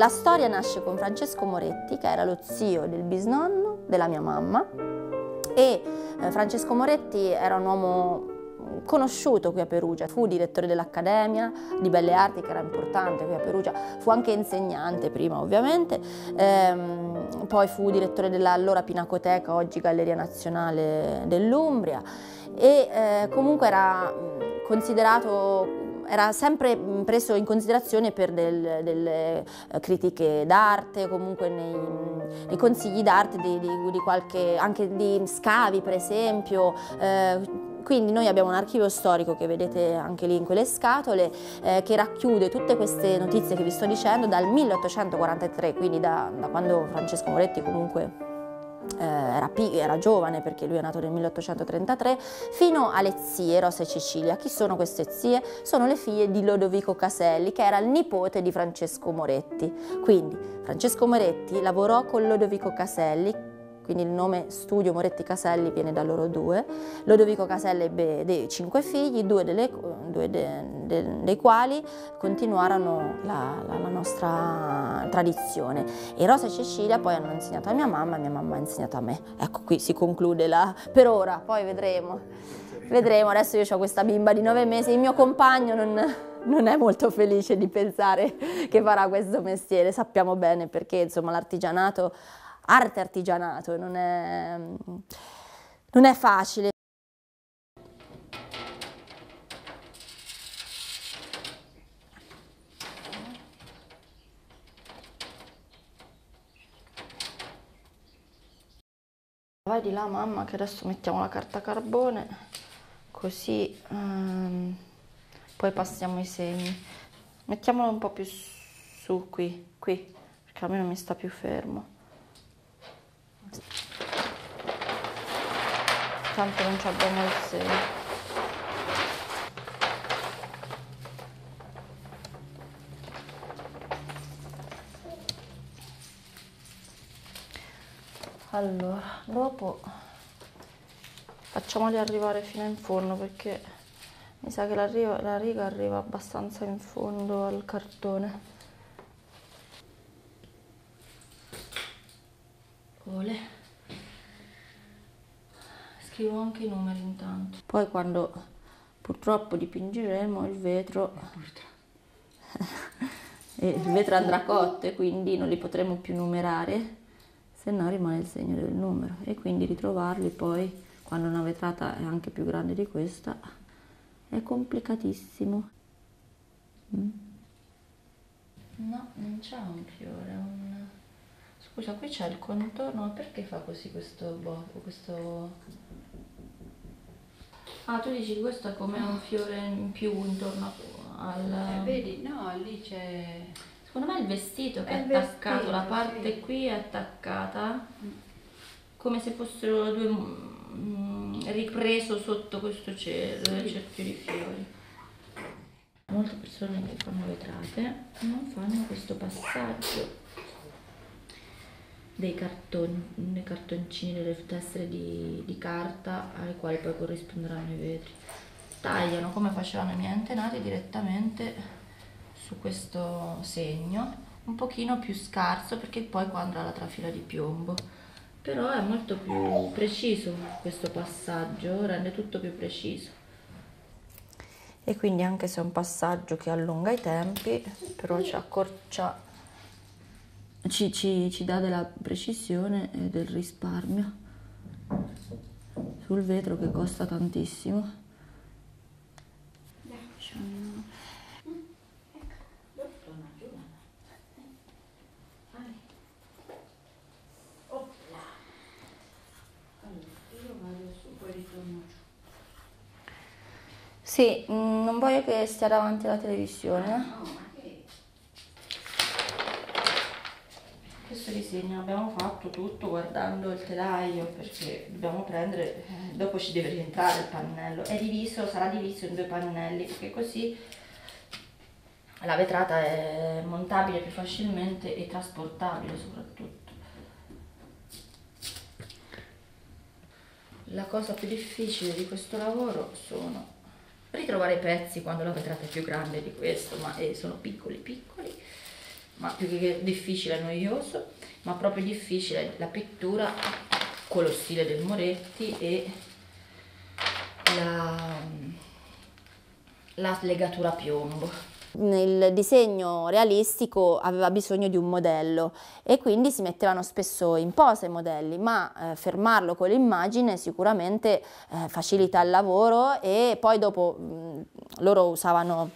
La storia nasce con Francesco Moretti, che era lo zio del bisnonno della mia mamma, e Francesco Moretti era un uomo conosciuto qui a Perugia, fu direttore dell'Accademia di Belle Arti, che era importante qui a Perugia, fu anche insegnante prima ovviamente, poi fu direttore dell'allora Pinacoteca, oggi Galleria Nazionale dell'Umbria, e comunque era considerato... Era sempre preso in considerazione per delle critiche d'arte, comunque nei consigli d'arte di qualche, anche di scavi per esempio. Quindi noi abbiamo un archivio storico che vedete anche lì in quelle scatole, che racchiude tutte queste notizie che vi sto dicendo dal 1843, quindi da quando Francesco Moretti comunque... Era giovane, perché lui è nato nel 1833, fino alle zie Rosa e Cecilia. Chi sono queste zie? Sono le figlie di Lodovico Caselli, che era il nipote di Francesco Moretti. Quindi Francesco Moretti lavorò con Lodovico Caselli, quindi il nome Studio Moretti Caselli viene da loro due. Lodovico Caselli ebbe dei 5 figli, due dei quali continuarono la nostra tradizione. E Rosa e Cecilia poi hanno insegnato a mia mamma, e mia mamma ha insegnato a me. Ecco, qui si conclude per ora, poi vedremo. Vedremo, adesso io ho questa bimba di 9 mesi, il mio compagno non è molto felice di pensare che farà questo mestiere, sappiamo bene, perché insomma l'artigianato... Arte artigianato non è facile. Vai di là, mamma, che adesso mettiamo la carta carbone, così poi passiamo i semi. Mettiamolo un po' più su qui, perché almeno mi sta più fermo. Tanto non ci abbiamo il seme. Allora, dopo facciamoli arrivare fino in fondo, perché mi sa che la riga arriva abbastanza in fondo al cartone. Scrivo anche i numeri intanto. Poi quando purtroppo dipingeremo il vetro, andrà cotto e quindi non li potremo più numerare, se no rimane il segno del numero, e quindi ritrovarli poi quando una vetrata è anche più grande di questa è complicatissimo. No, non c'è un fiore, Scusa, qui c'è il contorno, ma perché fa così questo bobo, Ah, tu dici questo è come un fiore in più intorno al... vedi, no, lì c'è... Secondo me è il vestito che è attaccato, vestito, la parte qui è attaccata, come se fossero due... ripreso sotto questo cerchio di fiori. Molte persone che fanno vetrate non fanno questo passaggio dei cartoncini, delle tessere di carta ai quali poi corrisponderanno i vetri. Tagliano, come facevano i miei antenati, direttamente su questo segno, un pochino più scarso perché poi qua andrà la trafila di piombo, però è molto più preciso questo passaggio, rende tutto più preciso. E quindi anche se è un passaggio che allunga i tempi, però ci accorcia, ci dà della precisione e del risparmio sul vetro, che costa tantissimo. Sì, non voglio che stia davanti alla televisione. Questo disegno abbiamo fatto tutto guardando il telaio, perché dobbiamo prendere, dopo ci deve rientrare il pannello, sarà diviso in 2 pannelli, perché così la vetrata è montabile più facilmente e trasportabile soprattutto. La cosa più difficile di questo lavoro sono ritrovare i pezzi quando la vetrata è più grande di questo, ma sono piccoli piccoli. ma più che difficile e noioso, ma proprio difficile la pittura con lo stile del Moretti e la slegatura a piombo. Nel disegno realistico aveva bisogno di un modello e quindi si mettevano spesso in posa i modelli, ma fermarlo con l'immagine sicuramente facilita il lavoro. E poi dopo loro usavano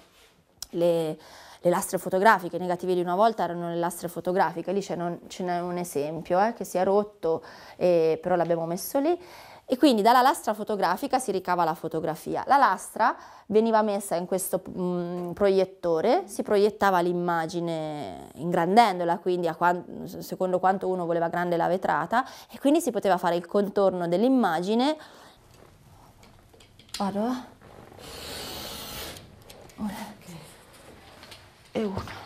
le lastre fotografiche, i negativi di una volta erano le lastre fotografiche, lì ce n'è un esempio che si è rotto, però l'abbiamo messo lì. E quindi dalla lastra fotografica si ricava la fotografia. La lastra veniva messa in questo proiettore, si proiettava l'immagine ingrandendola, quindi secondo quanto uno voleva grande la vetrata, e quindi si poteva fare il contorno dell'immagine. Vado? E uno.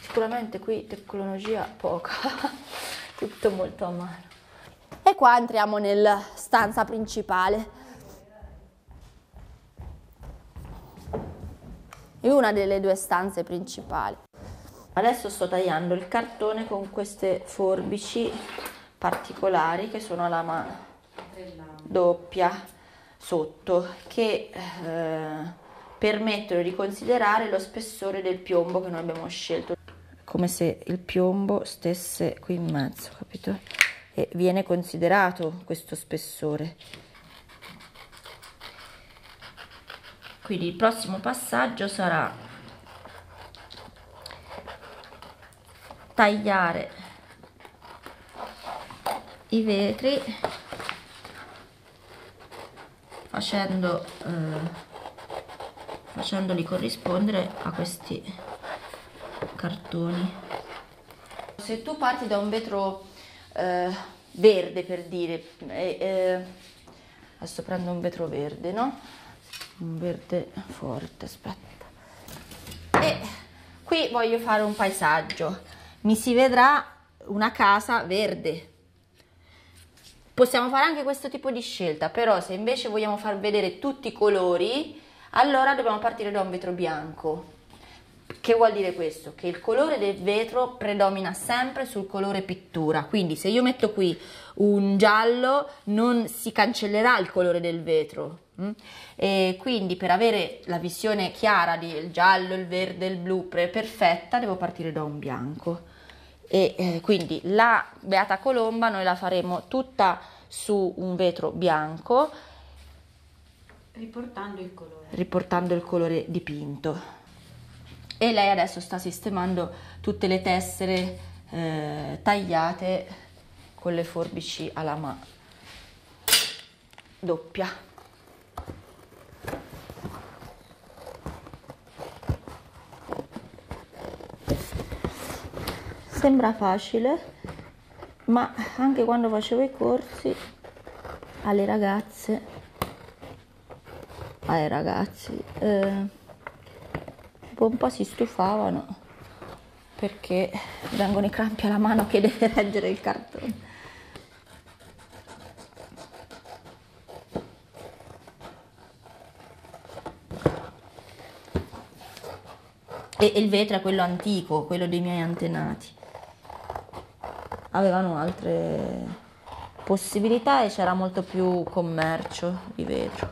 Sicuramente qui tecnologia poca, tutto molto a mano. E qua entriamo nella stanza principale. È una delle due stanze principali. Adesso sto tagliando il cartone con queste forbici particolari che sono a lama doppia sotto, che permettono di considerare lo spessore del piombo che noi abbiamo scelto. Come se il piombo stesse qui in mezzo, capito? E viene considerato questo spessore. Quindi il prossimo passaggio sarà tagliare i vetri facendoli corrispondere a questi cartoni. Se tu parti da un vetro verde, per dire, adesso prendo un vetro verde, no? Un verde forte, aspetta. E qui voglio fare un paesaggio, mi si vedrà una casa verde. Possiamo fare anche questo tipo di scelta, però se invece vogliamo far vedere tutti i colori, allora dobbiamo partire da un vetro bianco. Che vuol dire questo? Che il colore del vetro predomina sempre sul colore pittura, quindi se io metto qui un giallo non si cancellerà il colore del vetro, e quindi per avere la visione chiara del giallo, il verde, il blu perfetta devo partire da un bianco. E quindi la Beata Colomba noi la faremo tutta su un vetro bianco, riportando il colore dipinto. E lei adesso sta sistemando tutte le tessere tagliate con le forbici a lama doppia. Sembra facile, ma anche quando facevo i corsi alle ragazze, ai ragazzi, un po' si stufavano perché vengono i crampi alla mano che deve reggere il cartone. E il vetro è quello antico, quello dei miei antenati. Avevano altre possibilità e c'era molto più commercio di vetro.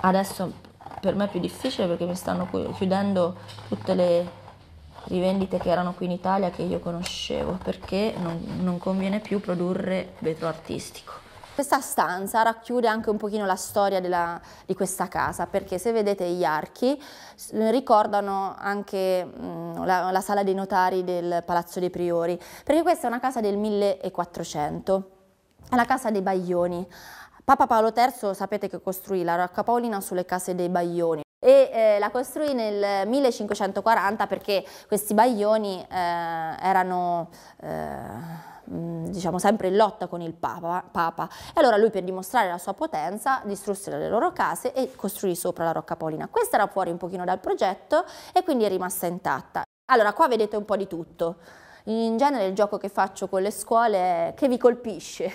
Adesso per me è più difficile perché mi stanno chiudendo tutte le rivendite che erano qui in Italia, che io conoscevo, perché non conviene più produrre vetro artistico. Questa stanza racchiude anche un pochino la storia di questa casa, perché se vedete gli archi ricordano anche la sala dei notari del Palazzo dei Priori, perché questa è una casa del 1400, è la casa dei Baioni. Papa Paolo III, sapete che costruì la Rocca Paolina sulle case dei Baioni e la costruì nel 1540 perché questi Baioni erano diciamo sempre in lotta con il Papa. E allora lui, per dimostrare la sua potenza, distrusse le loro case e costruì sopra la Rocca Paolina. Questa era fuori un pochino dal progetto e quindi è rimasta intatta. Allora qua vedete un po' di tutto. In genere il gioco che faccio con le scuole è: che vi colpisce?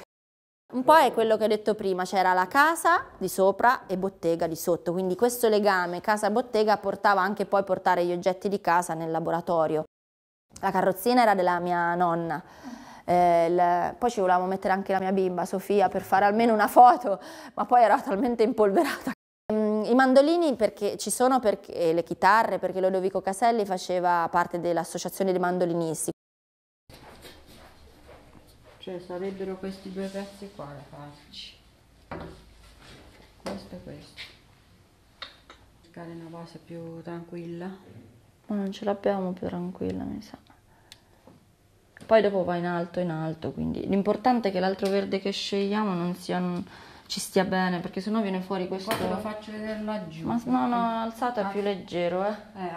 Un po' è quello che ho detto prima, c'era la casa di sopra e bottega di sotto, quindi questo legame casa-bottega portava anche poi a portare gli oggetti di casa nel laboratorio. La carrozzina era della mia nonna, poi ci volevamo mettere anche la mia bimba Sofia per fare almeno una foto, ma poi era talmente impolverata. I mandolini perché ci sono, perché le chitarre, perché Lodovico Caselli faceva parte dell'associazione dei mandolinisti. Cioè sarebbero questi due pezzi qua da farci, questo e questo, cercare una base più tranquilla. Ma non ce l'abbiamo più tranquilla, mi sa. Poi dopo va in alto, quindi l'importante è che l'altro verde che scegliamo non sia, non ci stia bene, perché sennò viene fuori questo. Poi te lo faccio vedere laggiù. Ma no, no, alzato è più leggero,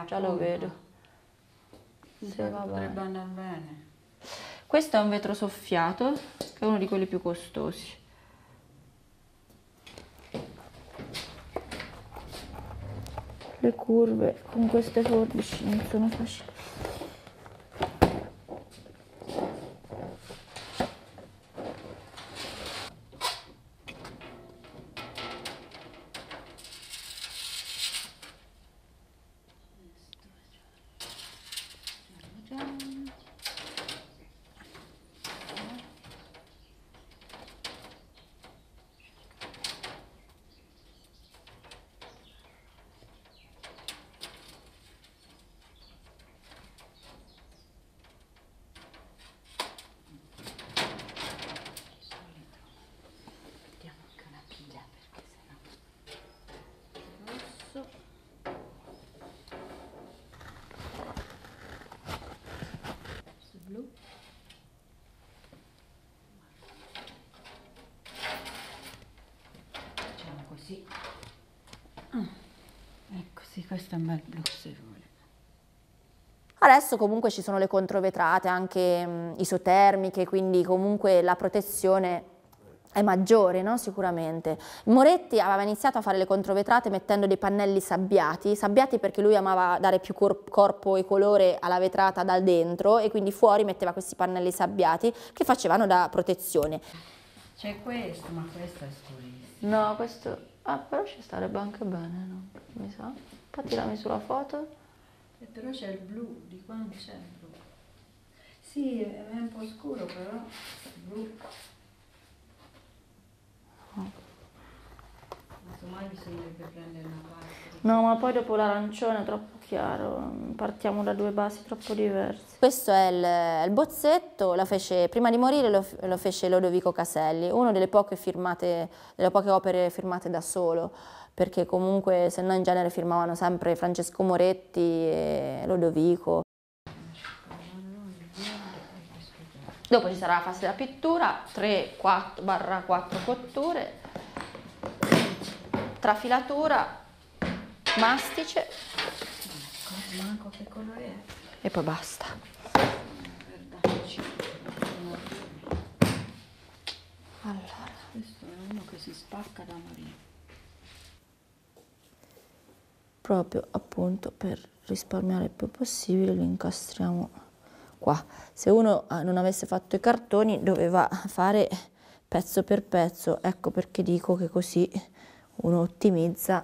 già lo vedo. Sì, potrebbe andare bene. Questo è un vetro soffiato, che è uno di quelli più costosi. Le curve con queste forbici non sono facili. Ecco sì, questo è un bel blu se vuole. Adesso comunque ci sono le controvetrate, anche isotermiche, quindi comunque la protezione è maggiore, no? Sicuramente. Moretti aveva iniziato a fare le controvetrate mettendo dei pannelli sabbiati, sabbiati perché lui amava dare più corpo e colore alla vetrata dal dentro e quindi fuori metteva questi pannelli sabbiati che facevano da protezione. C'è questo, ma questo è scurissimo. No, questo... Ah, però ci starebbe anche bene, no? Mi sa. Poi tirami sulla foto. E però c'è il blu, di qua non c'è il blu. Sì, è un po' scuro, però il blu. No. Insomma, bisognerebbe prendere una parte. No, ma poi dopo l'arancione è troppo chiaro. Partiamo da due basi troppo diverse. Questo è il bozzetto, la fece, prima di morire lo fece Lodovico Caselli, una delle poche opere firmate da solo, perché comunque se no in genere firmavano sempre Francesco Moretti e Lodovico. Dopo ci sarà la fase della pittura, 3/4 cotture, trafilatura, mastice, manco che colore è, e poi basta. Allora, questo è uno che si spacca da morire, proprio appunto per risparmiare il più possibile. Lo incastriamo qua. Se uno non avesse fatto i cartoni doveva fare pezzo per pezzo, ecco perché dico che così uno ottimizza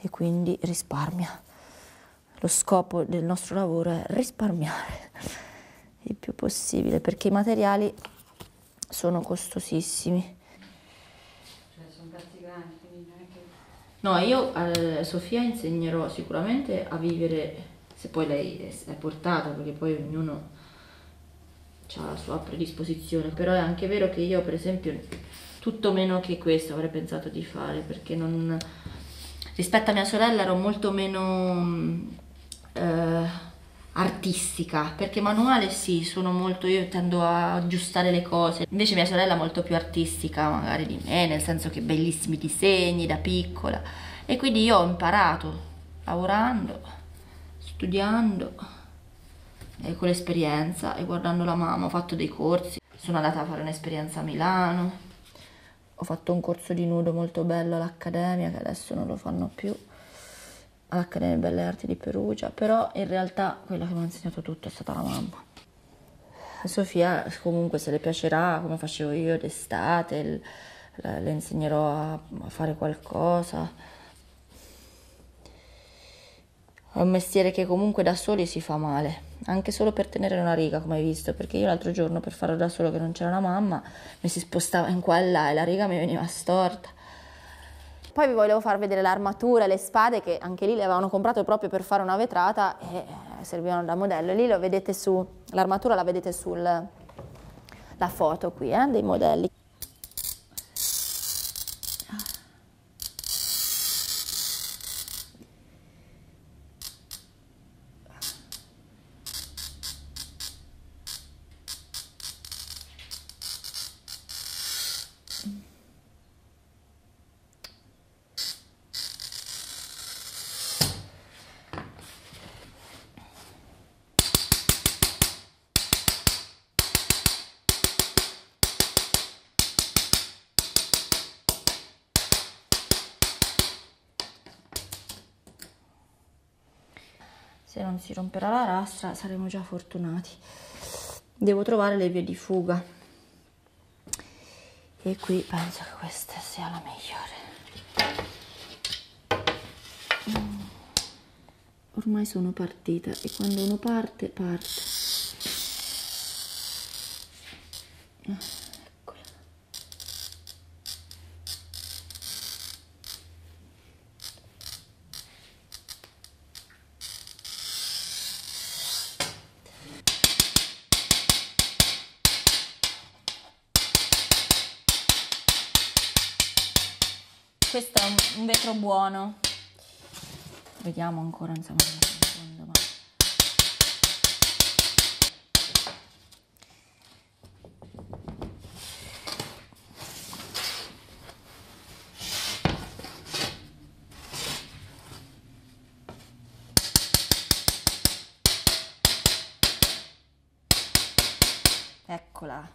e quindi risparmia. Lo scopo del nostro lavoro è risparmiare il più possibile, perché i materiali sono costosissimi. Cioè, sono pezzi grandi, quindi non è che... No, io a Sofia insegnerò sicuramente a vivere, se poi lei è portata, perché poi ognuno ha la sua predisposizione, però è anche vero che io per esempio tutto meno che questo avrei pensato di fare, perché non... rispetto a mia sorella ero molto meno... artistica, perché manuale sì, sono molto, io tendo a aggiustare le cose, invece mia sorella è molto più artistica magari di me, nel senso che bellissimi disegni da piccola, e quindi io ho imparato lavorando, studiando e con l'esperienza e guardando la mamma. Ho fatto dei corsi, sono andata a fare un'esperienza a Milano, ho fatto un corso di nudo molto bello all'Accademia, che adesso non lo fanno più, all'Accademia delle Belle Arti di Perugia, però in realtà quella che mi ha insegnato tutto è stata la mamma. Sofia comunque, se le piacerà, come facevo io d'estate, le insegnerò a fare qualcosa. È un mestiere che comunque da soli si fa male, anche solo per tenere una riga, come hai visto, perché io l'altro giorno per farlo da solo, che non c'era una mamma, mi si spostava in qua e là e la riga mi veniva storta. Poi vi volevo far vedere l'armatura, le spade, che anche lì le avevano comprato proprio per fare una vetrata e servivano da modello. E lì lo vedete su, l'armatura la vedete sulla foto qui, dei modelli. Se non si romperà la lastra saremo già fortunati. Devo trovare le vie di fuga. E qui penso che questa sia la migliore. Ormai sono partita e quando uno parte, parte. Eccola. Questo è un vetro buono. Vediamo ancora, insomma, un secondo, ma... Eccola,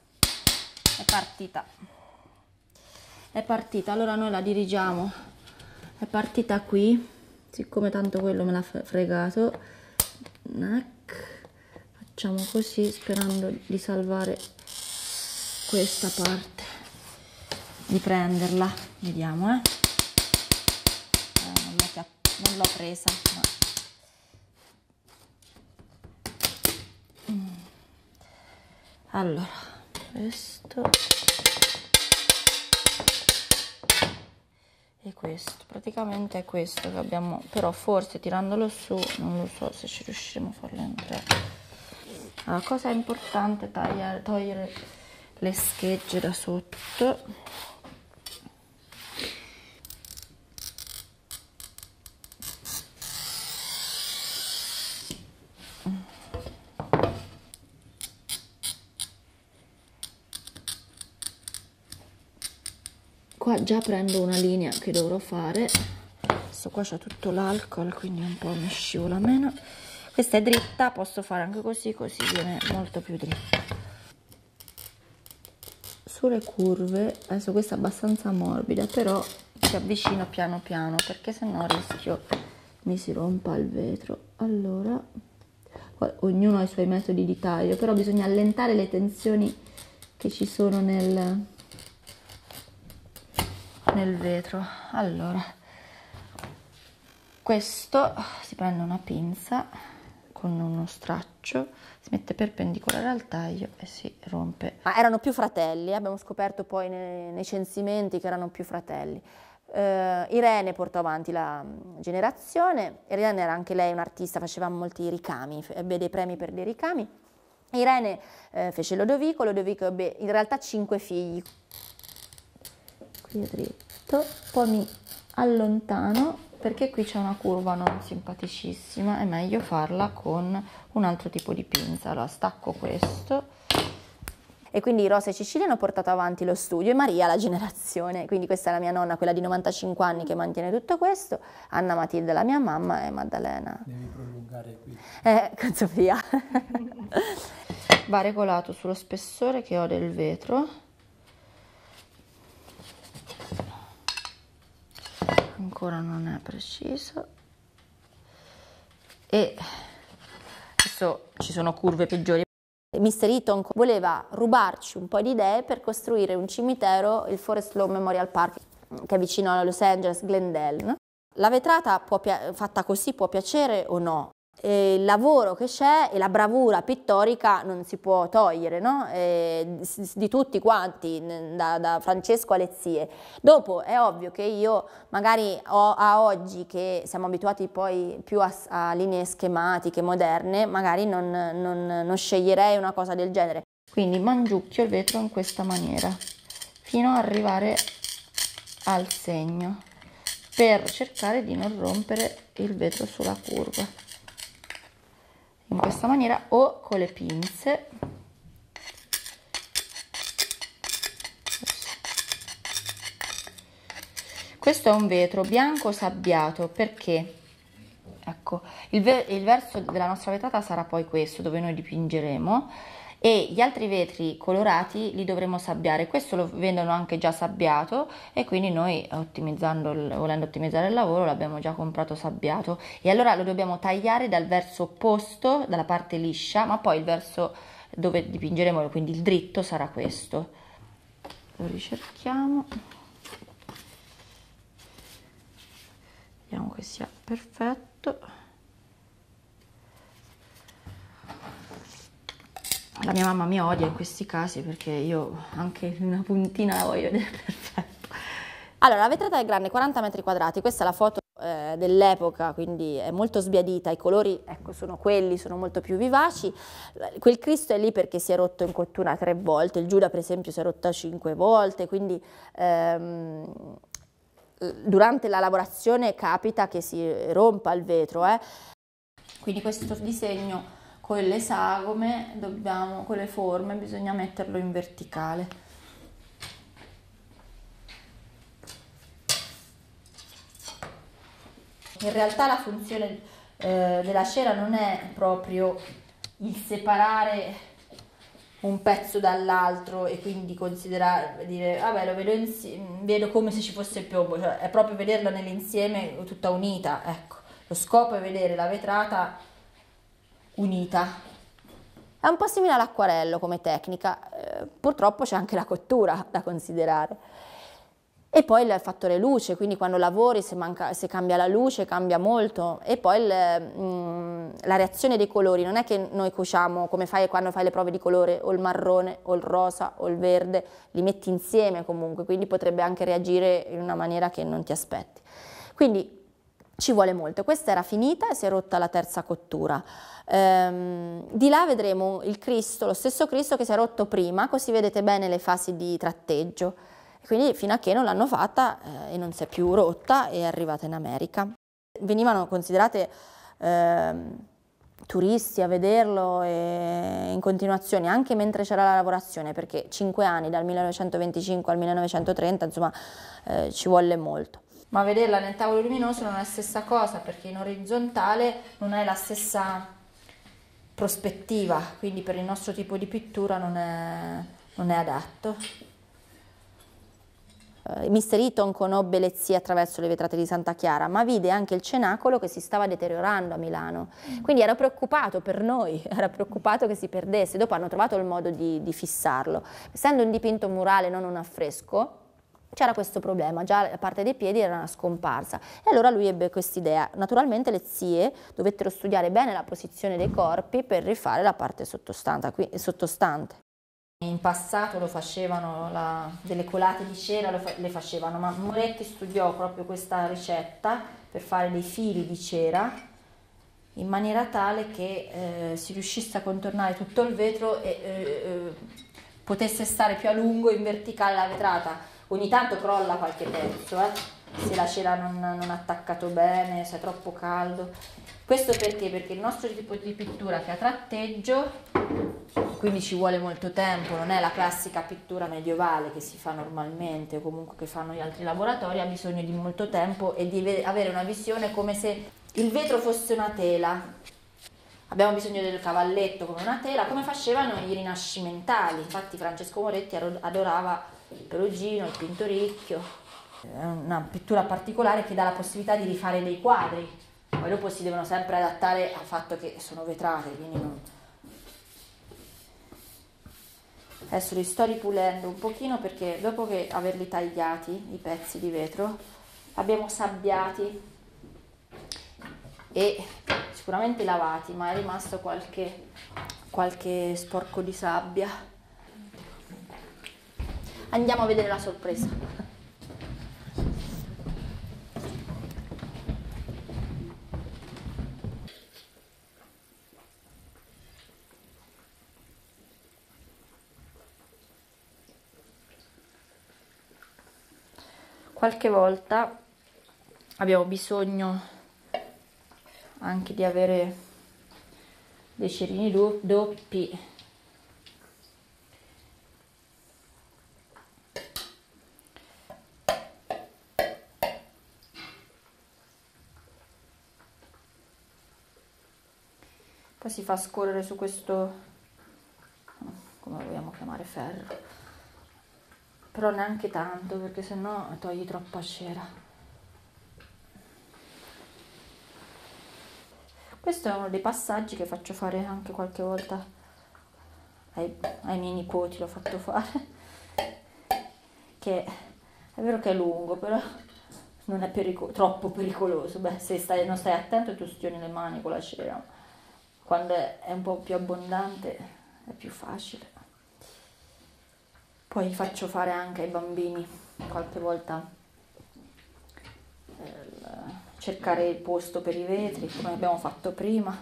è partita. È partita, allora noi la dirigiamo. È partita qui, siccome tanto quello me l'ha fregato. Facciamo così, sperando di salvare questa parte, di prenderla. Vediamo, non l'ho presa, ma... Allora, questo... E questo, praticamente è questo che abbiamo, però forse tirandolo su, non lo so se ci riusciremo a farlo entrare. La cosa importante è togliere le schegge da sotto. Qua già prendo una linea che dovrò fare. Questo qua c'è tutto l'alcol, quindi un po' mi scivola meno. Questa è dritta, posso fare anche così, così viene molto più dritta. Sulle curve, adesso questa è abbastanza morbida, però si avvicina piano piano, perché sennò rischio mi si rompa il vetro. Allora, ognuno ha i suoi metodi di taglio, però bisogna allentare le tensioni che ci sono nel vetro. Allora, questo si prende una pinza con uno straccio, si mette perpendicolare al taglio e si rompe. Ma erano più fratelli, abbiamo scoperto poi nei censimenti che erano più fratelli. Irene portò avanti la generazione. Irene era anche lei un'artista, faceva molti ricami, ebbe dei premi per dei ricami. Irene fece Lodovico. Lodovico ebbe in realtà 5 figli. Qui dritto, poi mi allontano perché qui c'è una curva non simpaticissima, è meglio farla con un altro tipo di pinza. Allora stacco questo. E quindi Rosa e Cecilia hanno portato avanti lo studio e Maria la generazione, quindi questa è la mia nonna, quella di 95 anni che mantiene tutto questo, Anna Matilde la mia mamma e Maddalena. Devi prolungare qui. Con Sofia. Va regolato sullo spessore che ho del vetro. Ancora non è preciso. E adesso ci sono curve peggiori. Mister Eaton voleva rubarci un po' di idee per costruire un cimitero, il Forest Lawn Memorial Park, che è vicino a Los Angeles, Glendale. No? La vetrata fatta così può piacere o no? E il lavoro che c'è e la bravura pittorica non si può togliere, no? Di tutti quanti, da Francesco alle zie. Dopo è ovvio che io magari a oggi, che siamo abituati poi più a linee schematiche moderne, magari non sceglierei una cosa del genere. Quindi mangiucchio il vetro in questa maniera fino ad arrivare al segno, per cercare di non rompere il vetro sulla curva. In questa maniera, o con le pinze, questo è un vetro bianco sabbiato, perché ecco, il verso della nostra vetrata sarà poi questo, dove noi dipingeremo, e gli altri vetri colorati li dovremo sabbiare. Questo lo vendono anche già sabbiato, e quindi noi, volendo ottimizzare il lavoro, l'abbiamo già comprato sabbiato, e allora lo dobbiamo tagliare dal verso opposto, dalla parte liscia, ma poi il verso dove dipingeremo, quindi il dritto, sarà questo. Lo ricerchiamo, vediamo che sia perfetto. La mia mamma mi odia in questi casi, perché io anche una puntina la voglio vedere perfetta. Allora, la vetrata è grande, 40 metri quadrati, questa è la foto dell'epoca, quindi è molto sbiadita, i colori, ecco, sono quelli, sono molto più vivaci. Quel Cristo è lì perché si è rotto in cottura 3 volte, il Giuda per esempio si è rotta 5 volte, quindi durante la lavorazione capita che si rompa il vetro. Quindi questo disegno con le sagome, con le forme, bisogna metterlo in verticale. In realtà la funzione della cera non è proprio il separare un pezzo dall'altro e quindi considerare, dire, vabbè, lo vedo, vedo come se ci fosse piombo, cioè è proprio vederla nell'insieme tutta unita, ecco. Lo scopo è vedere la vetrata unita. È un po' simile all'acquarello come tecnica, purtroppo c'è anche la cottura da considerare. E poi il fattore luce, quindi quando lavori, se cambia la luce, cambia molto. E poi la reazione dei colori, non è che noi cuciamo come fai quando fai le prove di colore, o il marrone, o il rosa, o il verde, li metti insieme comunque, quindi potrebbe anche reagire in una maniera che non ti aspetti. Quindi ci vuole molto. Questa era finita e si è rotta la 3ª cottura. Di là vedremo il Cristo, lo stesso Cristo che si è rotto prima, così vedete bene le fasi di tratteggio. Quindi fino a che non l'hanno fatta e non si è più rotta, è arrivata in America. Venivano considerate turisti a vederlo e in continuazione, anche mentre c'era la lavorazione, perché 5 anni, dal 1925 al 1930, insomma, ci volle molto. Ma vederla nel tavolo luminoso non è la stessa cosa, perché in orizzontale non è la stessa prospettiva, quindi per il nostro tipo di pittura non è adatto. Mister Eaton conobbe le zie attraverso le vetrate di Santa Chiara, ma vide anche il cenacolo che si stava deteriorando a Milano, quindi era preoccupato per noi, era preoccupato che si perdesse. Dopo hanno trovato il modo di fissarlo, essendo un dipinto murale, non un affresco. C'era questo problema, già la parte dei piedi era una scomparsa, e allora lui ebbe quest'idea. Naturalmente le zie dovettero studiare bene la posizione dei corpi per rifare la parte sottostante. In passato lo facevano, delle colate di cera le facevano, ma Moretti studiò proprio questa ricetta per fare dei fili di cera in maniera tale che si riuscisse a contornare tutto il vetro e potesse stare più a lungo in verticale la vetrata. Ogni tanto crolla qualche pezzo, se la cera non è attaccato bene, se è troppo caldo. Questo perché? Perché il nostro tipo di pittura, che ha tratteggio, quindi ci vuole molto tempo, non è la classica pittura medievale che si fa normalmente, o comunque che fanno gli altri laboratori, ha bisogno di molto tempo e di avere una visione come se il vetro fosse una tela. Abbiamo bisogno del cavalletto come una tela, come facevano i rinascimentali. Infatti Francesco Moretti adorava il Perugino, il Pintoricchio. È una pittura particolare che dà la possibilità di rifare dei quadri, poi dopo si devono sempre adattare al fatto che sono vetrate, quindi non... Adesso li sto ripulendo un pochino perché dopo che averli tagliati i pezzi di vetro abbiamo sabbiati e sicuramente lavati, ma è rimasto qualche sporco di sabbia. Andiamo a vedere la sorpresa. Qualche volta abbiamo bisogno anche di avere dei cerini doppi. Poi si fa scorrere su questo, come vogliamo chiamare, ferro. Però neanche tanto, perché sennò togli troppa cera. Questo è uno dei passaggi che faccio fare anche qualche volta ai miei nipoti, l'ho fatto fare, che è vero che è lungo, però non è troppo pericoloso. Beh, se non stai attento tu stioni le mani con la cera. Quando è un po' più abbondante è più facile. Poi faccio fare anche ai bambini qualche volta cercare il posto per i vetri, come abbiamo fatto prima,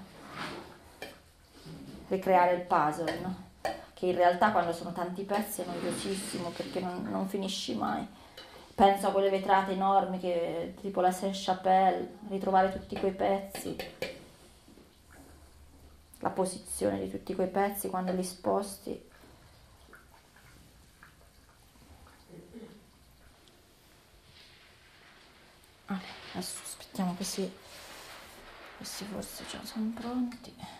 ricreare il puzzle, no? Che in realtà quando sono tanti pezzi è noiosissimo perché non finisci mai. Penso a quelle vetrate enormi che, tipo la Saint-Chapelle, ritrovare tutti quei pezzi, la posizione di tutti quei pezzi quando li sposti. Adesso aspettiamo che questi forse già sono pronti.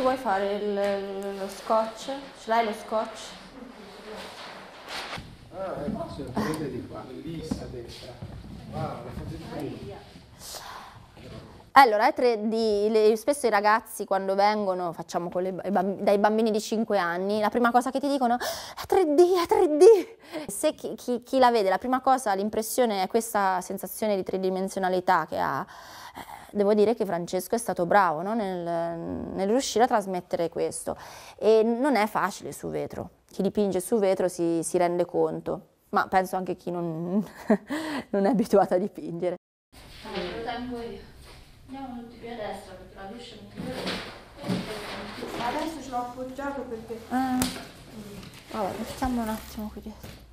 Vuoi fare lo scotch? Ce l'hai lo scotch? Ah, ecco, se lo prende di qua, bellissima destra. Wow, allora, è 3D. Spesso i ragazzi quando vengono, facciamo con dai bambini di 5 anni, la prima cosa che ti dicono è 3D, è 3D. Se chi la vede, la prima cosa, l'impressione è questa sensazione di tridimensionalità che ha. Devo dire che Francesco è stato bravo, no? nel riuscire a trasmettere questo. E non è facile su vetro. Chi dipinge su vetro si rende conto, ma penso anche chi non è abituato a dipingere. Allora, lo tengo io. Andiamo tutti più a destra perché la luce è più bella. Adesso ce l'ho appoggiato perché... Vabbè, mettiamo un attimo qui dietro.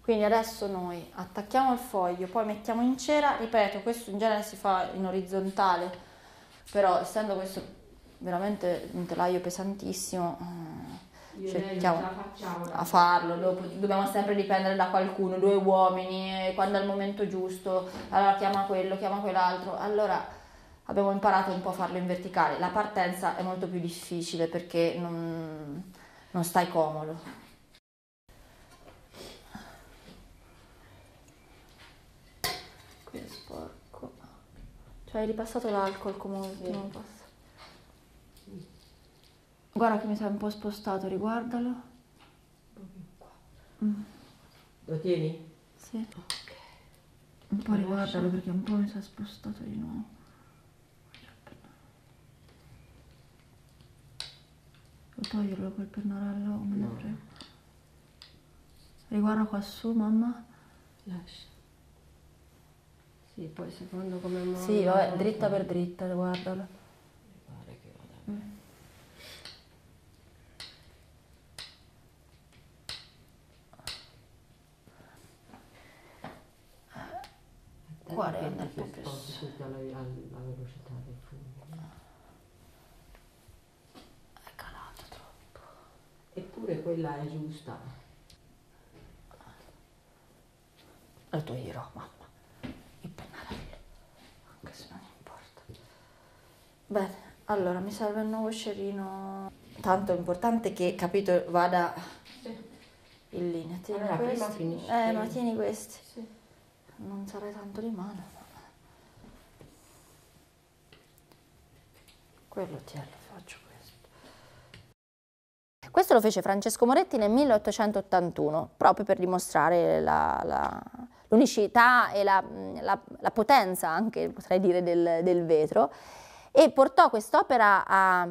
Quindi adesso noi attacchiamo il foglio, poi mettiamo in cera. Ripeto, questo in genere si fa in orizzontale, però essendo questo veramente un telaio pesantissimo, cerchiamo a farlo. Dopo dobbiamo sempre dipendere da qualcuno, 2 uomini, quando è il momento giusto, allora chiama quello, chiama quell'altro. Allora abbiamo imparato un po' a farlo in verticale. La partenza è molto più difficile perché non stai comodo. Qui è sporco, cioè hai ripassato l'alcol come ultimo passo. Guarda che mi sei un po' spostato, riguardalo. Lo tieni? Sì. Ok. Un po' riguardalo perché un po' mi sei spostato di nuovo. Devo toglierlo quel pennarello, o me ne prego. Riguarda qua su, mamma. Lascia. Sì, poi secondo come muovo. Sì, vabbè, dritta per dritta, guardalo. Pare che vada bene. Guarda, è un po' più alla velocità del fumo. È calato troppo. Eppure quella è giusta. Lo toglierò, mamma, il pennarello, anche se non importa. Bene, allora mi serve il nuovo scerino. Tanto è importante che, capito, vada in linea. Tieni allora, questi. Prima finisci. Ma tieni questi. Sì. Non sarei tanto di mano. Ma... quello tieni, faccio questo. Questo lo fece Francesco Moretti nel 1881, proprio per dimostrare l'unicità e la potenza, anche potrei dire, del vetro. E portò quest'opera a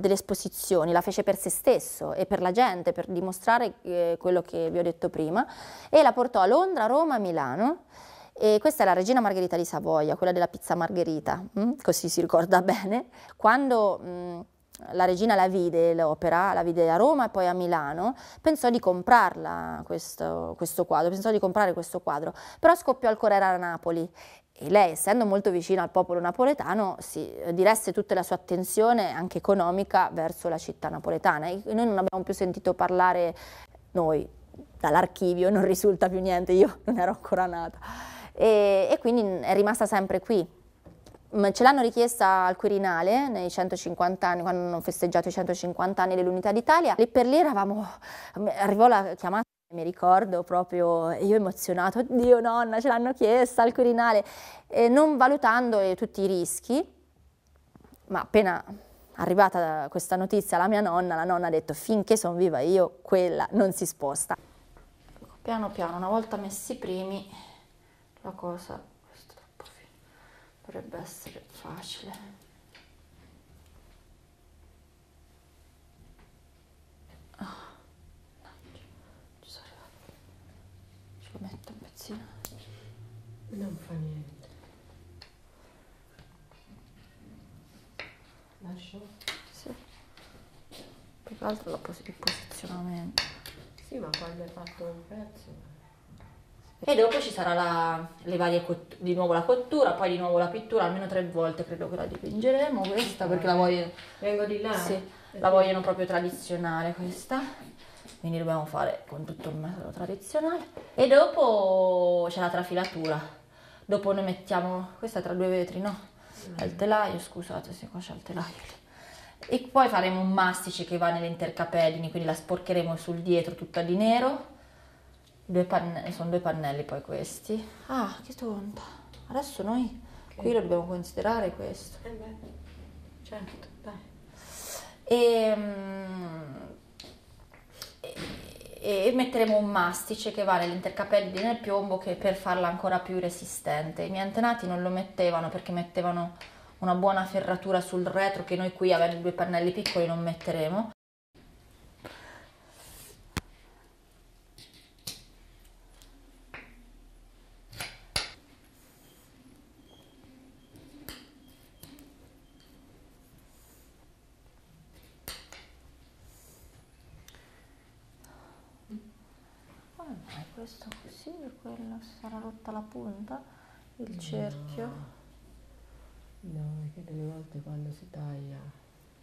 delle esposizioni, la fece per se stesso e per la gente, per dimostrare quello che vi ho detto prima, e la portò a Londra, Roma, Milano, e questa è la Regina Margherita di Savoia, quella della pizza margherita, così si ricorda bene. Quando la regina la vide l'opera, la vide a Roma e poi a Milano, pensò di comprarla, questo quadro, pensò di comprare questo quadro, però scoppiò il colera a Napoli. E lei, essendo molto vicina al popolo napoletano, si diresse tutta la sua attenzione anche economica verso la città napoletana. E noi non abbiamo più sentito parlare, noi, dall'archivio, non risulta più niente, io non ero ancora nata. E quindi è rimasta sempre qui. Ce l'hanno richiesta al Quirinale nei 150 anni, quando hanno festeggiato i 150 anni dell'Unità d'Italia. Lì per lì eravamo, arrivò la chiamata. Mi ricordo proprio, io emozionato, oddio nonna, ce l'hanno chiesta al Quirinale, non valutando tutti i rischi, ma appena arrivata questa notizia alla mia nonna, la nonna ha detto: finché sono viva io, quella non si sposta. Piano piano, una volta messi i primi, la cosa, questo è troppo fine, dovrebbe essere facile. Metto un pezzino. Non fa niente. Lascio? Sì. Più che altro il posizionamento. Sì, ma quando hai fatto un pezzo... E dopo ci sarà le varie cotture, di nuovo la cottura, poi di nuovo la pittura, almeno 3 volte credo che la dipingeremo questa, perché la vogliono... Vengo di là? Sì, la vogliono proprio tradizionale questa. Quindi dobbiamo fare con tutto il metodo tradizionale. E dopo c'è la trafilatura. Dopo noi mettiamo... Questa è tra 2 vetri, no? Sì. Al telaio, scusate, se qua c'è il telaio. E poi faremo un mastice che va nelle intercapellini, quindi la sporcheremo sul dietro tutta di nero. 2 pannelli, sono 2 pannelli poi questi. Ah, che tonta. Adesso noi qui lo dobbiamo considerare questo. Beh, certo, dai. E metteremo un mastice che va nell'intercapelli nel piombo, che per farla ancora più resistente. I miei antenati non lo mettevano perché mettevano una buona ferratura sul retro, che noi qui, avendo 2 pannelli piccoli, non metteremo. Questo così, quello sarà rotta la punta, il cerchio. No, perché delle volte quando si taglia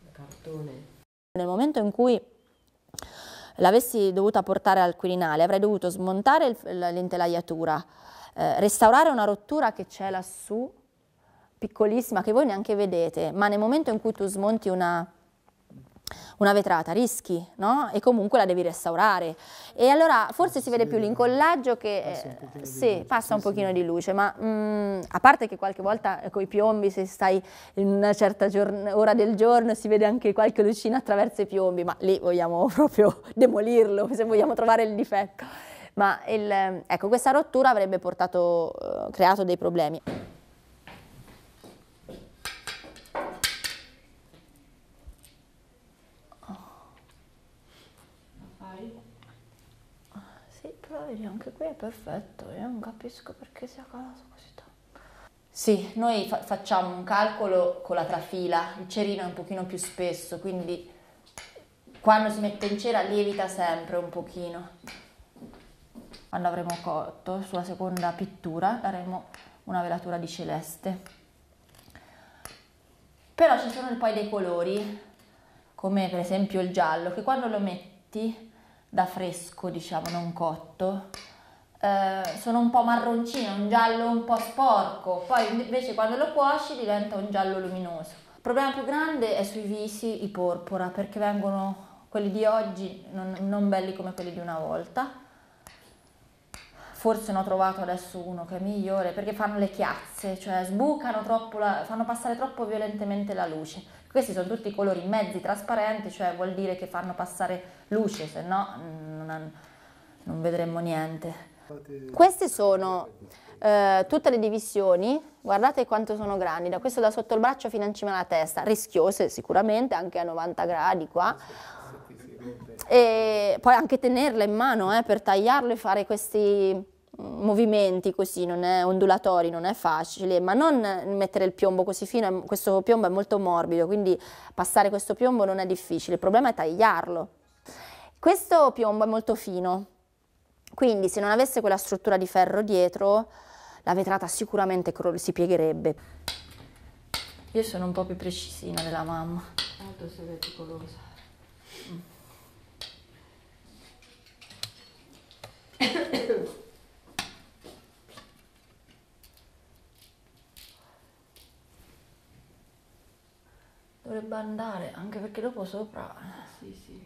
il cartone... Nel momento in cui l'avessi dovuta portare al Quirinale, avrei dovuto smontare l'intelaiatura, restaurare una rottura che c'è lassù, piccolissima, che voi neanche vedete, ma nel momento in cui tu smonti una vetrata, rischi, no? E comunque la devi restaurare. E allora forse si vede più l'incollaggio che... passa un pochino di luce, ma a parte che qualche volta con i piombi, se stai in una certa ora del giorno, si vede anche qualche lucina attraverso i piombi, ma lì vogliamo proprio demolirlo, se vogliamo trovare il difetto. Ma ecco, questa rottura avrebbe creato dei problemi. Anche qui è perfetto, io non capisco perché sia calato così tanto. Sì, noi facciamo un calcolo con la trafila, il cerino è un pochino più spesso, quindi quando si mette in cera lievita sempre un pochino. Quando avremo cotto, sulla seconda pittura daremo una velatura di celeste. Però ci sono poi dei colori come per esempio il giallo, che quando lo metti da fresco, diciamo, non cotto, sono un po' marroncino, un giallo un po' sporco, poi invece quando lo cuoci diventa un giallo luminoso. Il problema più grande è sui visi i porpora, perché vengono quelli di oggi non belli come quelli di una volta. Forse ne ho trovato adesso uno che è migliore, perché fanno le chiazze, cioè sbucano troppo, fanno passare troppo violentemente la luce. Questi sono tutti colori mezzi trasparenti, cioè vuol dire che fanno passare luce, se no non vedremmo niente. Queste sono tutte le divisioni, guardate quanto sono grandi, da questo da sotto il braccio fino in cima alla testa, rischiose sicuramente, anche a 90 gradi qua, e poi anche tenerla in mano per tagliarlo e fare questi movimenti così, non è ondulatori, non è facile, ma non mettere il piombo così fino, questo piombo è molto morbido, quindi passare questo piombo non è difficile, il problema è tagliarlo. Questo piombo è molto fino, quindi se non avesse quella struttura di ferro dietro, la vetrata sicuramente si piegherebbe. Io sono un po' più precisina della mamma. Tanto sei meticolosa. Dovrebbe andare, anche perché dopo sopra... Sì, sì.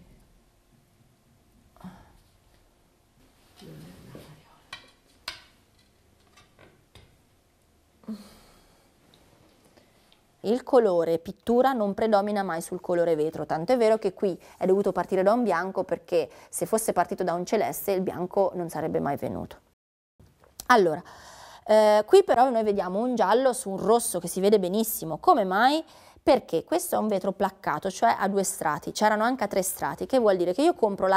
Il colore pittura non predomina mai sul colore vetro, tanto è vero che qui è dovuto partire da un bianco, perché se fosse partito da un celeste il bianco non sarebbe mai venuto. Allora, qui però noi vediamo un giallo su un rosso che si vede benissimo. Come mai? Perché questo è un vetro placcato, cioè a due strati, c'erano anche a tre strati, che vuol dire che io compro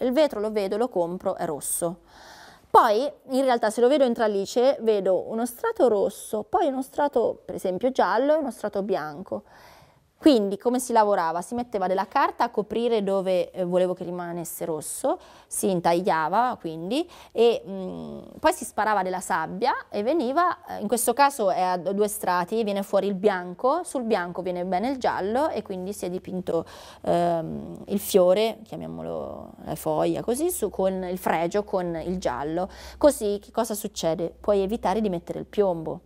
il vetro, lo vedo, lo compro, è rosso. Poi in realtà se lo vedo in tralice vedo uno strato rosso, poi uno strato per esempio giallo e uno strato bianco. Quindi come si lavorava? Si metteva della carta a coprire dove volevo che rimanesse rosso, si intagliava quindi e poi si sparava della sabbia e veniva, in questo caso è a due strati, viene fuori il bianco, sul bianco viene bene il giallo e quindi si è dipinto il fiore, chiamiamolo la foglia così, con il fregio, con il giallo. Così che cosa succede? Puoi evitare di mettere il piombo.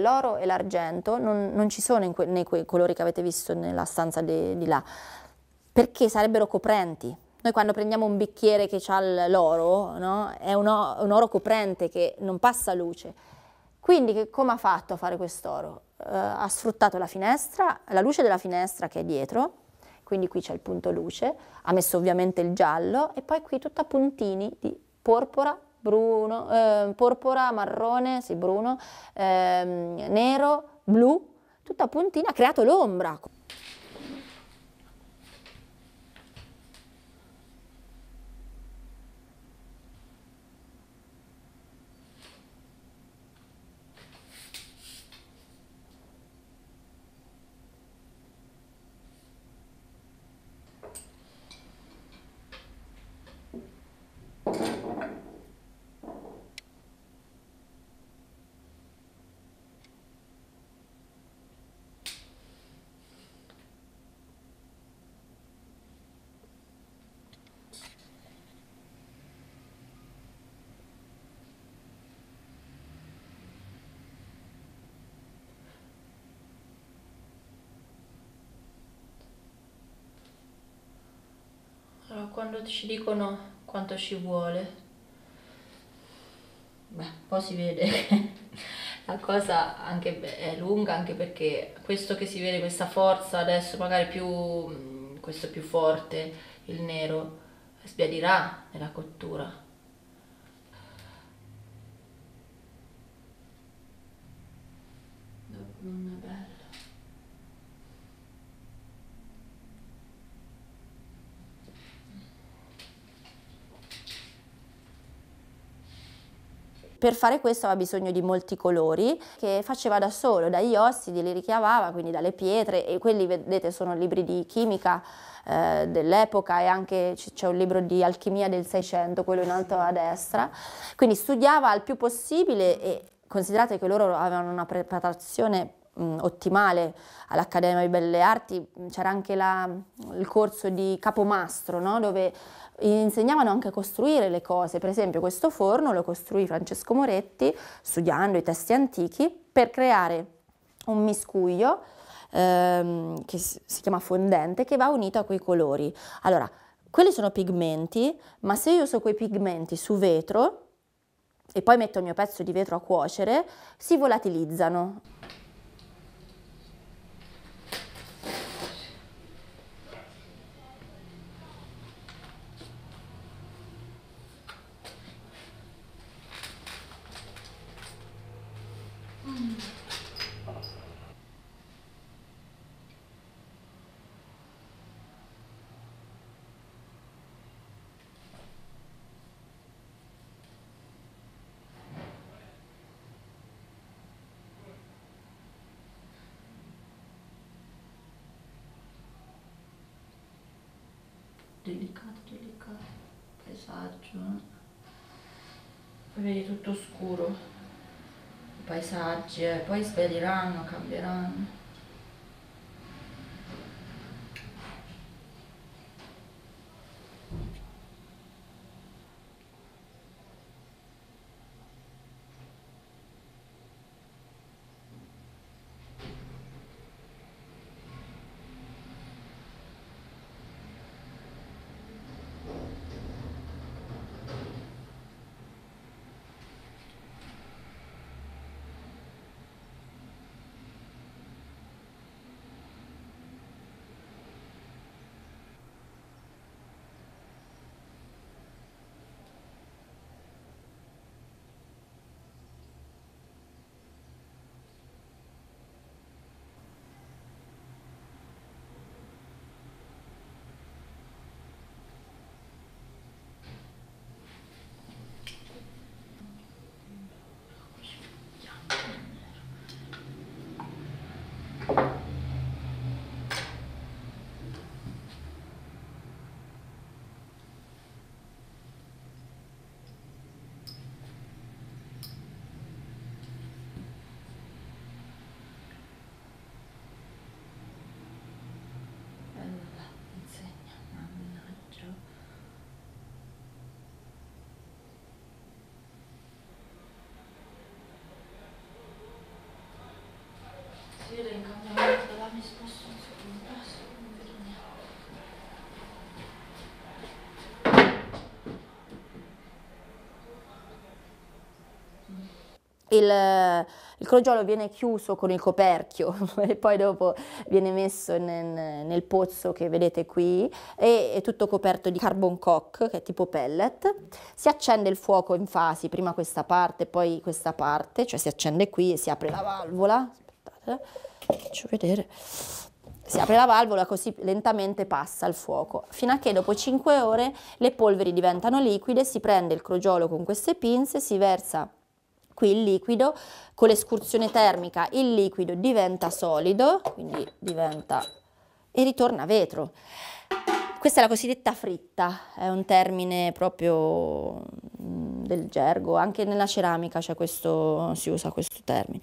L'oro e l'argento non ci sono nei quei colori che avete visto nella stanza di là, perché sarebbero coprenti. Noi quando prendiamo un bicchiere che ha l'oro, no? È un oro coprente che non passa luce. Quindi come ha fatto a fare quest'oro? Ha sfruttato la finestra, la luce della finestra che è dietro, quindi qui c'è il punto luce, ha messo ovviamente il giallo e poi qui tutta puntini di porpora, bruno, porpora, marrone, sì bruno, nero, blu, tutta puntina, ha creato l'ombra. Quando ci dicono quanto ci vuole, beh, poi si vede che la cosa anche è lunga, anche perché questo che si vede, questa forza adesso, magari più questo più forte, il nero, sbiadirà nella cottura. Non è bello. Per fare questo aveva bisogno di molti colori che faceva da solo, dagli ossidi li richiamava, quindi dalle pietre, e quelli vedete sono libri di chimica dell'epoca, e anche c'è un libro di alchimia del 600, quello in alto a destra. Quindi studiava il più possibile, e considerate che loro avevano una preparazione ottimale. All'Accademia di Belle Arti c'era anche il corso di capomastro, no? Dove insegnavano anche a costruire le cose. Per esempio questo forno lo costruì Francesco Moretti studiando i testi antichi per creare un miscuglio che si chiama fondente, che va unito a quei colori. Allora, quelli sono pigmenti, ma se io uso quei pigmenti su vetro e poi metto il mio pezzo di vetro a cuocere, si volatilizzano. Delicato, delicato, paesaggio, poi vedi tutto scuro, i paesaggi, poi sveglieranno, cambieranno. Il cambiamento della mia sposta non si può fare, non vedo niente. Il crogiolo viene chiuso con il coperchio e poi dopo viene messo nel pozzo che vedete qui, e è tutto coperto di carbon coke, che è tipo pellet. Si accende il fuoco in fasi, prima questa parte, poi questa parte, cioè si accende qui e si apre la valvola. Faccio vedere, si apre la valvola, così lentamente passa il fuoco, fino a che dopo 5 ore le polveri diventano liquide. Si prende il crogiolo con queste pinze, si versa qui il liquido, con l'escursione termica il liquido diventa solido, quindi diventa, e ritorna vetro. Questa è la cosiddetta fritta, è un termine proprio del gergo, anche nella ceramica c'è questo, si usa questo termine.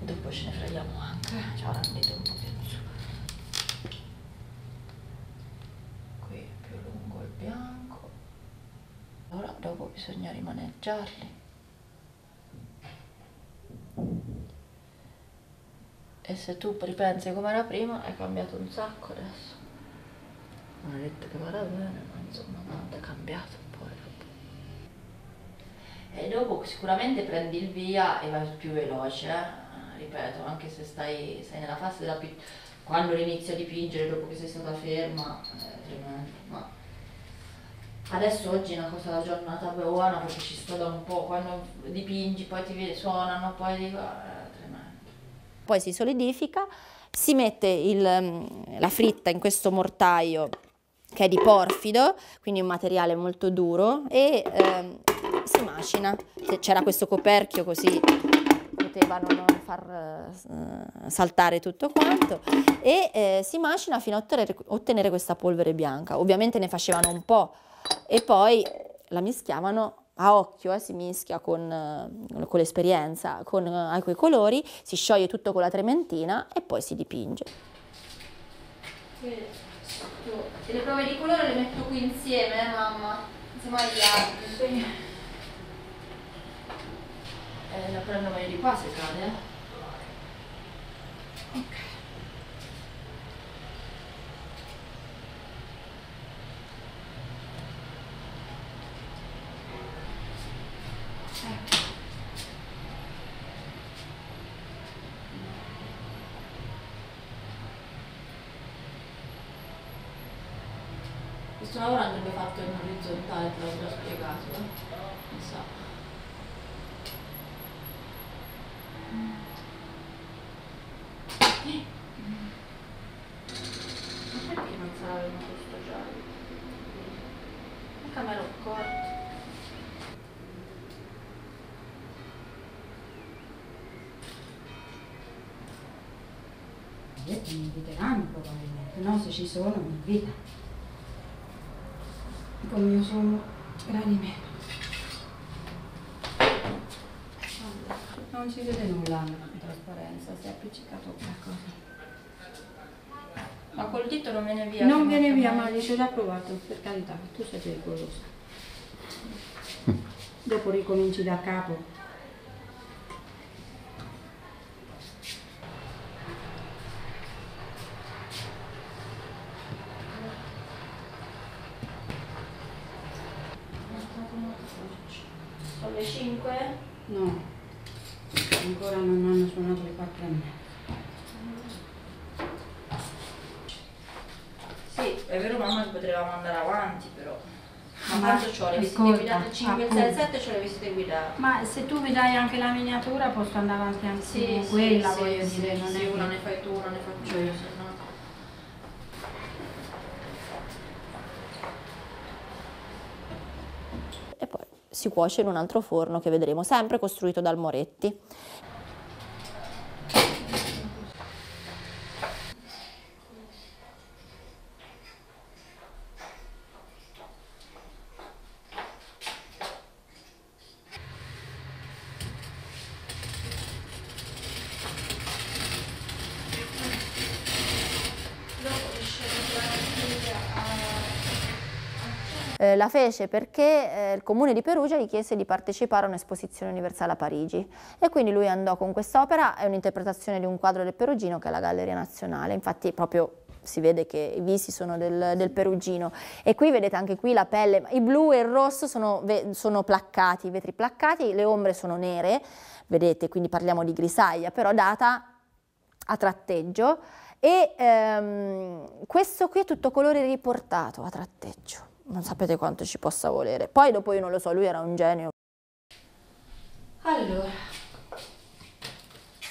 Dopo ce ne freghiamo anche, già rendete un po' più giù. Qui è più lungo il bianco. Ora dopo bisogna rimaneggiarli. E se tu ripensi come era prima, hai cambiato un sacco adesso. Non ho detto che vada bene, ma insomma tanto è cambiato. E dopo sicuramente prendi il via e vai più veloce, ripeto, anche se stai nella fase della pittura, quando inizi a dipingere dopo che sei stata ferma, tremendo. Ma adesso oggi è una cosa, la giornata buona, perché ci sto da un po', quando dipingi poi ti suonano, poi dico, tremendo. poi si solidifica, si mette la fritta in questo mortaio che è di porfido, quindi un materiale molto duro, e si macina. C'era questo coperchio così potevano non far saltare tutto quanto, e si macina fino a ottenere questa polvere bianca. Ovviamente ne facevano un po' e poi la mischiavano a occhio, si mischia con l'esperienza, con quei colori, si scioglie tutto con la trementina e poi si dipinge. E le prove di colore le metto qui insieme, mamma, insieme agli altri. Sì. La prendo meglio di qua se cade. Ok. Questo lavoro andrebbe fatto in orizzontale, te l'avevo già spiegato, non so. Ma perché non sarebbe questo giallo? Mica me l'ho accorto. Mi inviteranno probabilmente, no? Se ci sono mi invita. Come io sono grani meno. Non si vede nulla in trasparenza, si è appiccicato qualcosa. Ma col dito non viene via? Non viene via, ma dice l'ha provato, per carità, tu sei pericolosa. Dopo ricominci da capo. Ma se tu mi dai anche la miniatura posso andare avanti anche sì, quella, sì, voglio sì, dire, non sì, è una ne fai tu, una ne faccio io, se no. E poi si cuoce in un altro forno che vedremo, sempre costruito dal Moretti. La fece perché il comune di Perugia gli chiese di partecipare a un'esposizione universale a Parigi e quindi lui andò con quest'opera, è un'interpretazione di un quadro del Perugino che è la Galleria Nazionale, infatti proprio si vede che i visi sono del Perugino, e qui vedete anche qui la pelle, i blu e il rosso sono placcati, i vetri placcati, le ombre sono nere, vedete, quindi parliamo di grisaglia però data a tratteggio, e questo qui è tutto colore riportato a tratteggio. Non sapete quanto ci possa volere. Poi dopo io non lo so, lui era un genio. Allora,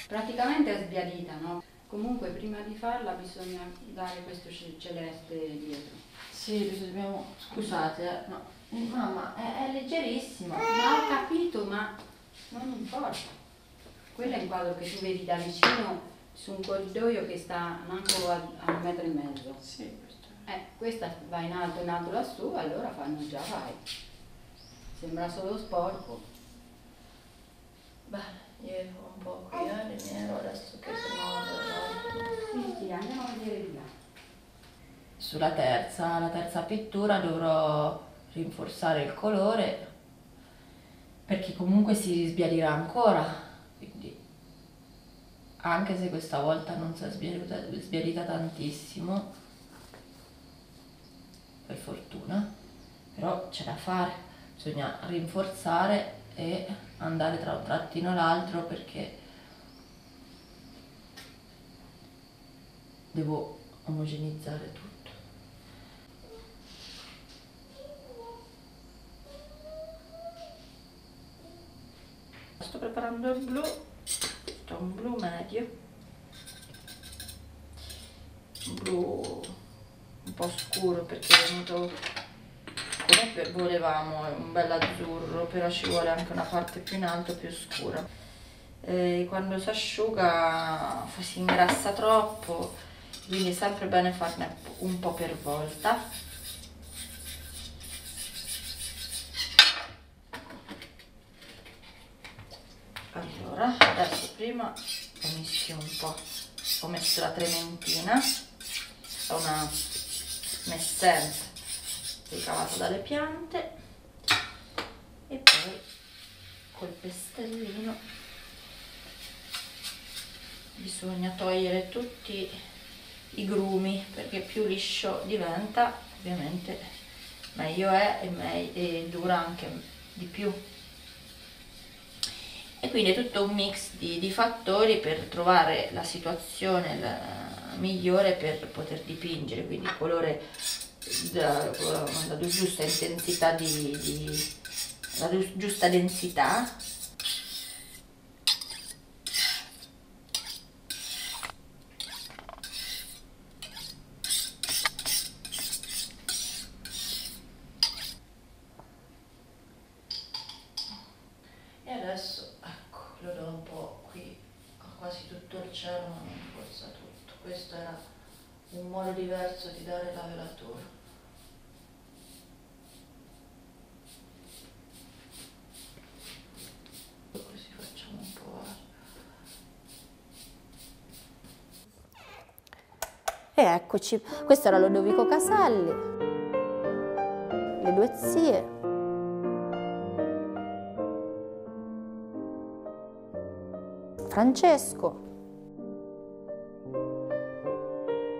praticamente è sbiadita, no? Comunque prima di farla bisogna dare questo celeste dietro. Sì, dobbiamo... Scusate, ma no. Mamma, è leggerissima. Ma ho capito, ma non importa. Quello è il quadro che tu vedi da vicino su un corridoio che sta manco a 1,5 metri. Sì. Questa va in alto lassù, allora fanno già vai. Sembra solo sporco. Beh, io ho un po' qui, le mie adesso che sono... Sì, andiamo a vedere di là. Sulla terza, la terza pittura dovrò rinforzare il colore, perché comunque si sbiadirà ancora, quindi... Anche se questa volta non si è sbiadita tantissimo, per fortuna, però c'è da fare, bisogna rinforzare e andare tra un trattino e l'altro perché devo omogeneizzare tutto. Sto preparando il blu, questo è un blu medio, blu un po' scuro, perché è venuto come volevamo, un bel azzurro, però ci vuole anche una parte più in alto, più scura. E quando si asciuga si ingrassa troppo, quindi è sempre bene farne un po' per volta. Allora, adesso prima ho messo un po', ho messo la trementina, è una messenza ricavata dalle piante, e poi col pestellino bisogna togliere tutti i grumi, perché più liscio diventa ovviamente meglio è e dura anche di più. E quindi è tutto un mix di fattori per trovare la situazione migliore per poter dipingere, quindi il colore, la giusta intensità, la giusta densità. E adesso ecco, lo do un po' qui, ho quasi tutto il cielo, ma non forza tutto. Questo era un modo diverso di dare la velatura. Così facciamo un po'. E eccoci, questo era Lodovico Caselli, le due zie. Francesco.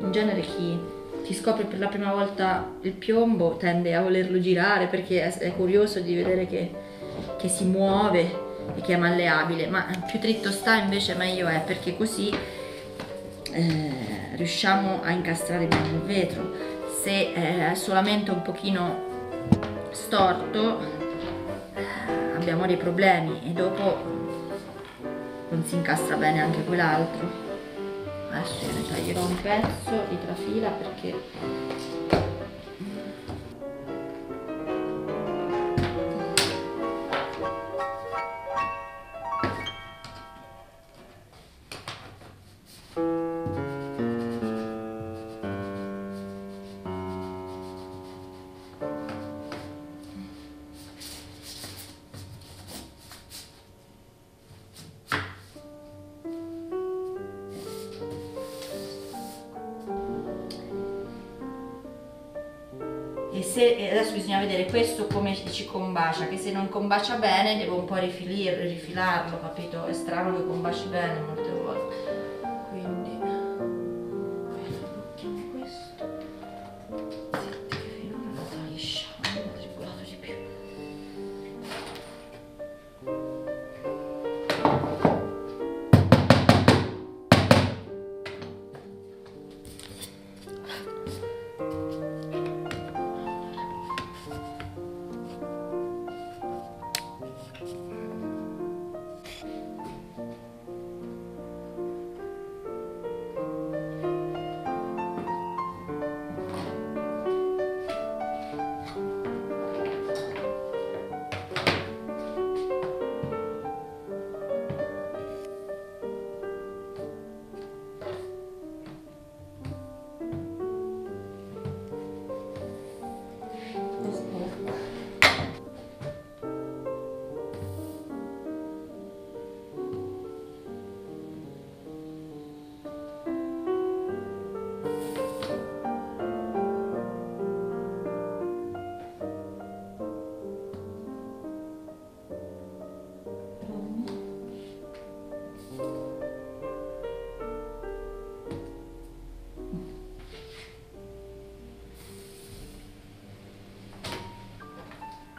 In genere chi scopre per la prima volta il piombo tende a volerlo girare perché è curioso di vedere che si muove e che è malleabile, ma più dritto sta invece meglio è, perché così riusciamo a incastrare bene il vetro. Se è solamente un pochino storto abbiamo dei problemi e dopo non si incastra bene anche quell'altro. Adesso ne taglierò un pezzo di trafila perché adesso bisogna vedere questo come ci combacia, che se non combacia bene devo un po' rifilarlo, capito? È strano che combaci bene molte volte. Quindi blocchiamo questo. Senti che finora la striscia, non ho tribolato di più.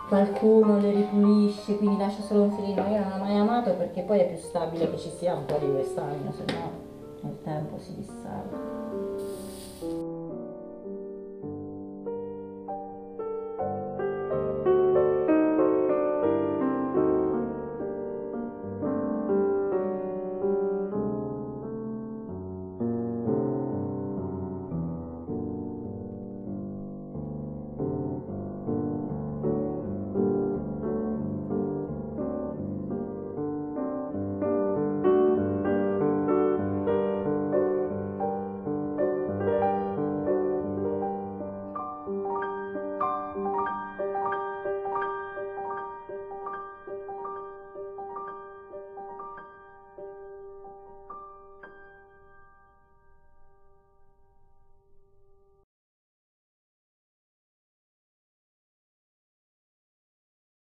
Qualcuno le ripulisce, quindi lascia solo un filino. Io non l'ho mai amato perché poi è più stabile che ci sia un po' di restagno, se no nel tempo si dissala.